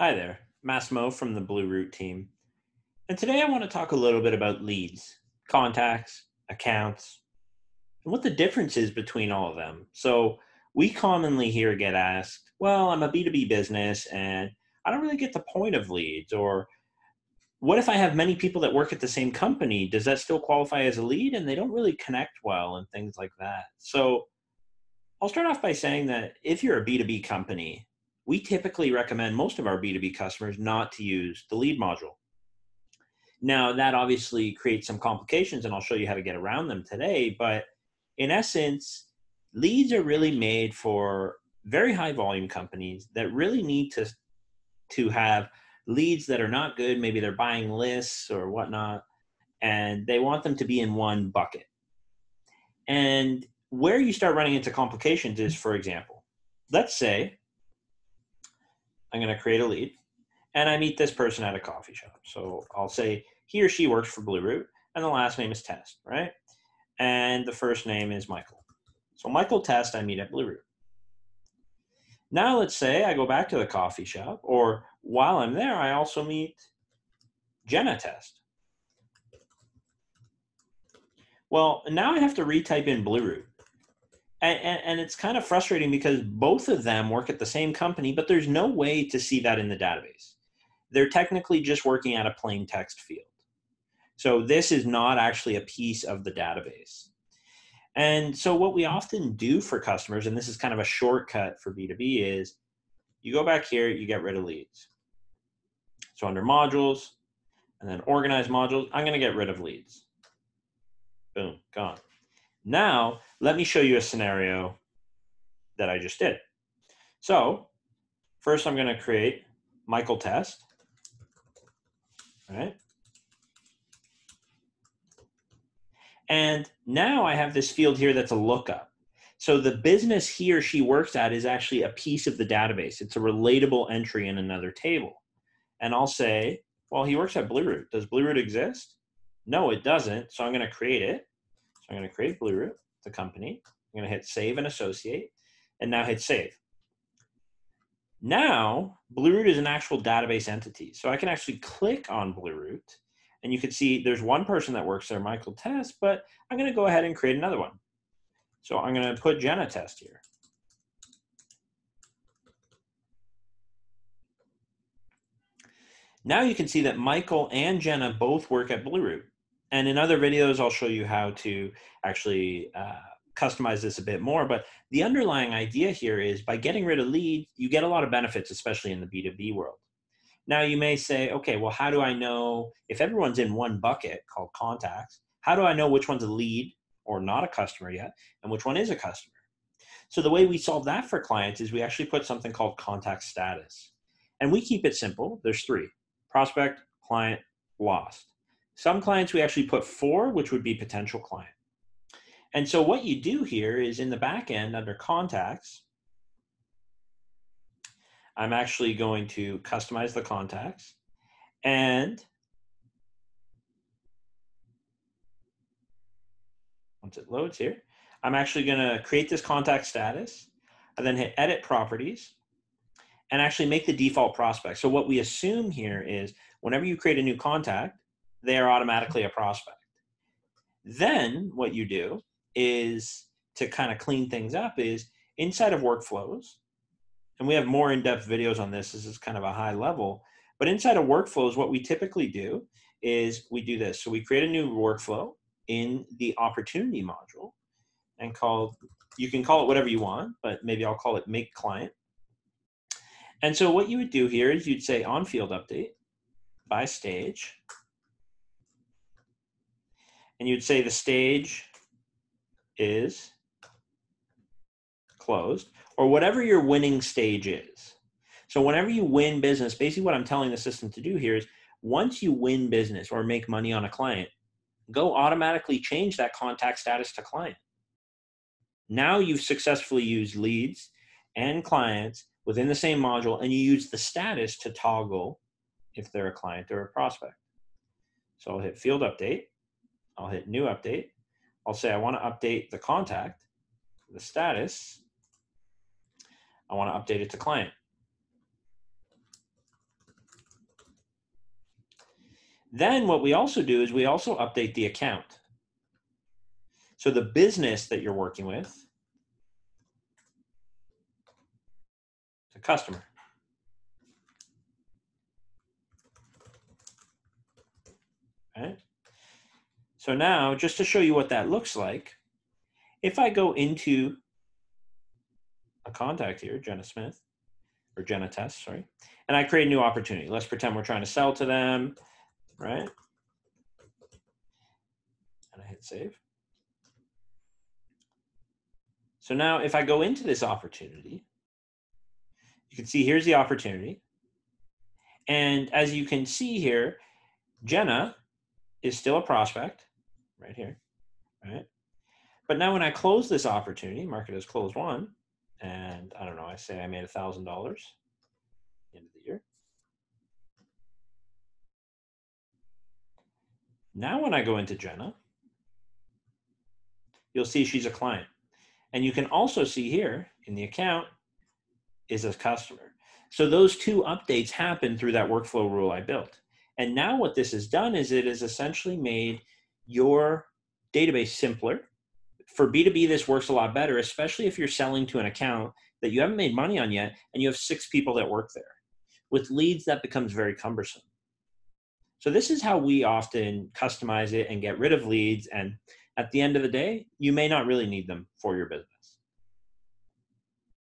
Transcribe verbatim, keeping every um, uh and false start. Hi there, Massimo from the BluRoot team. And today I want to talk a little bit about leads, contacts, accounts, and what the difference is between all of them. So we commonly here get asked, well, I'm a B two B business and I don't really get the point of leads, or what if I have many people that work at the same company? Does that still qualify as a lead? And they don't really connect well and things like that. So I'll start off by saying that if you're a B two B company, we typically recommend most of our B two B customers not to use the lead module. Now, that obviously creates some complications, and I'll show you how to get around them today, but in essence, leads are really made for very high volume companies that really need to, to have leads that are not good. Maybe they're buying lists or whatnot, and they want them to be in one bucket. And where you start running into complications is, for example, let's say I'm going to create a lead and I meet this person at a coffee shop. So I'll say he or she works for BluRoot and the last name is Test, right? And the first name is Michael. So Michael Test, I meet at BluRoot. Now let's say I go back to the coffee shop, or while I'm there, I also meet Jenna Test. Well, now I have to retype in BluRoot. And, and, and it's kind of frustrating because both of them work at the same company, but there's no way to see that in the database. They're technically just working at a plain text field. So this is not actually a piece of the database. And so what we often do for customers, and this is kind of a shortcut for B two B, is you go back here, you get rid of leads. So under modules and then organize modules, I'm going to get rid of leads. Boom, gone. Now, let me show you a scenario that I just did. So first I'm going to create Michael Test, right? And now I have this field here that's a lookup. So the business he or she works at is actually a piece of the database. It's a relatable entry in another table. And I'll say, well, he works at BluRoot. Does BluRoot exist? No, it doesn't. So I'm going to create it. So I'm going to create BluRoot, the company. I'm going to hit save and associate, and now hit save. Now, BluRoot is an actual database entity. So I can actually click on BluRoot, and you can see there's one person that works there, Michael Test, but I'm going to go ahead and create another one. So I'm going to put Jenna Test here. Now you can see that Michael and Jenna both work at BluRoot. And in other videos, I'll show you how to actually uh, customize this a bit more. But the underlying idea here is by getting rid of leads, you get a lot of benefits, especially in the B two B world. Now you may say, okay, well, how do I know if everyone's in one bucket called contacts, how do I know which one's a lead or not a customer yet and which one is a customer? So the way we solve that for clients is we actually put something called contact status. And we keep it simple. There's three: prospect, client, lost. Some clients we actually put four, which would be potential client. And so what you do here is in the back end under contacts, I'm actually going to customize the contacts, and once it loads here, I'm actually going to create this contact status and then hit edit properties and actually make the default prospect. So what we assume here is whenever you create a new contact, they are automatically a prospect. Then what you do is to kind of clean things up is inside of workflows, and we have more in-depth videos on this. This is kind of a high level, but inside of workflows, what we typically do is we do this. So we create a new workflow in the opportunity module and call, you can call it whatever you want, but maybe I'll call it make client. And so what you would do here is you'd say on field update by stage, and you'd say the stage is closed, or whatever your winning stage is. So whenever you win business, basically what I'm telling the system to do here is once you win business or make money on a client, go automatically change that contact status to client. Now you've successfully used leads and clients within the same module, and you use the status to toggle if they're a client or a prospect. So I'll hit field update. I'll hit new update. I'll say I want to update the contact, the status. I want to update it to client. Then what we also do is we also update the account. So the business that you're working with, the customer. Okay. So now, just to show you what that looks like, if I go into a contact here, Jenna Smith, or Jenna Tess, sorry, and I create a new opportunity. Let's pretend we're trying to sell to them, right? And I hit save. So now if I go into this opportunity, you can see here's the opportunity. And as you can see here, Jenna is still a prospect right here, right? But now when I close this opportunity, mark it as closed one, and I don't know, I say I made a thousand dollars at the end of the year. Now when I go into Jenna, you'll see she's a client. And you can also see here in the account is a customer. So those two updates happen through that workflow rule I built. And now what this has done is it has essentially made your database simpler. For B two B, this works a lot better, especially if you're selling to an account that you haven't made money on yet and you have six people that work there. With leads, that becomes very cumbersome. So this is how we often customize it and get rid of leads. And at the end of the day, you may not really need them for your business.